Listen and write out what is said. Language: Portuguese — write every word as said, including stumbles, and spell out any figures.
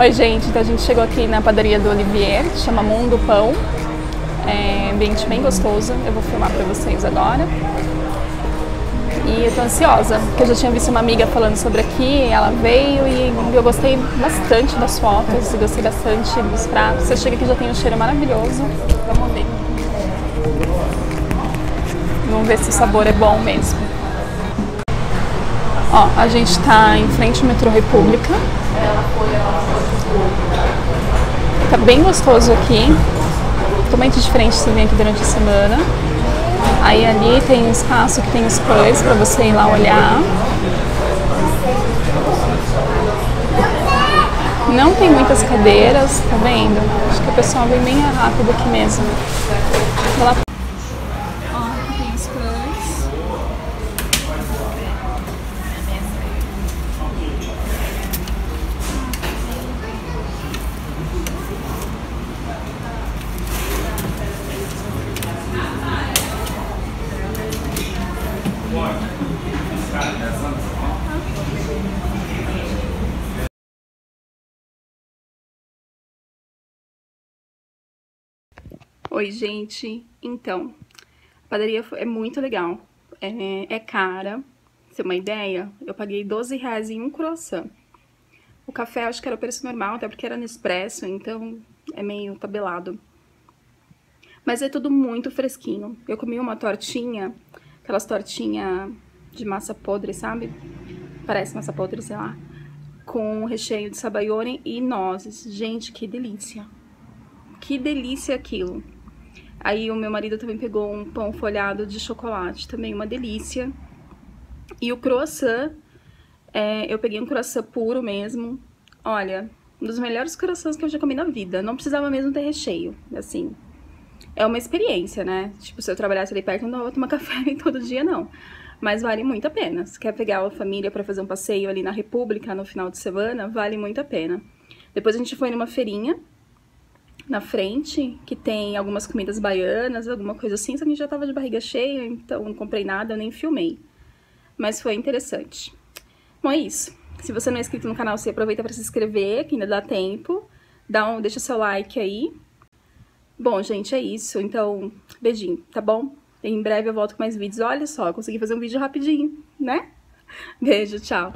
Oi gente, então a gente chegou aqui na padaria do Olivier, que chama Mundo Pão, é um ambiente bem gostoso, eu vou filmar pra vocês agora. E eu tô ansiosa, porque eu já tinha visto uma amiga falando sobre aqui, ela veio e eu gostei bastante das fotos, gostei bastante dos pratos. Você chega aqui já tem um cheiro maravilhoso, vamos ver. Vamos ver se o sabor é bom mesmo. Ó, a gente tá em frente ao Metrô República. Tá bem gostoso aqui, totalmente diferente se vem aqui durante a semana. Aí ali tem um espaço que tem os pães para você ir lá olhar. Não tem muitas cadeiras, tá vendo? Acho que o pessoal vem bem rápido aqui mesmo. Vou lá. Ó, aqui tem os pães. Oi gente, então, a padaria é muito legal, é, é cara, pra ter uma ideia, eu paguei doze reais em um croissant. O café acho que era o preço normal, até porque era Nespresso, então é meio tabelado. Mas é tudo muito fresquinho, eu comi uma tortinha, aquelas tortinhas de massa podre, sabe? Parece massa podre, sei lá, com recheio de sabayone e nozes. Gente, que delícia! Que delícia aquilo! Aí o meu marido também pegou um pão folhado de chocolate, também uma delícia. E o croissant, é, eu peguei um croissant puro mesmo. Olha, um dos melhores croissants que eu já comi na vida. Não precisava mesmo ter recheio, assim. É uma experiência, né? Tipo, se eu trabalhasse ali perto, eu não vou tomar café todo dia, não. Mas vale muito a pena. Se quer pegar a família pra fazer um passeio ali na República no final de semana, vale muito a pena. Depois a gente foi numa feirinha na frente, que tem algumas comidas baianas, alguma coisa assim, só que já tava de barriga cheia, então não comprei nada, nem filmei. Mas foi interessante. Bom, é isso. Se você não é inscrito no canal, você aproveita para se inscrever, que ainda dá tempo. Dá um, deixa seu like aí. Bom, gente, é isso. Então, beijinho, tá bom? Em breve eu volto com mais vídeos. Olha só, consegui fazer um vídeo rapidinho, né? Beijo, tchau!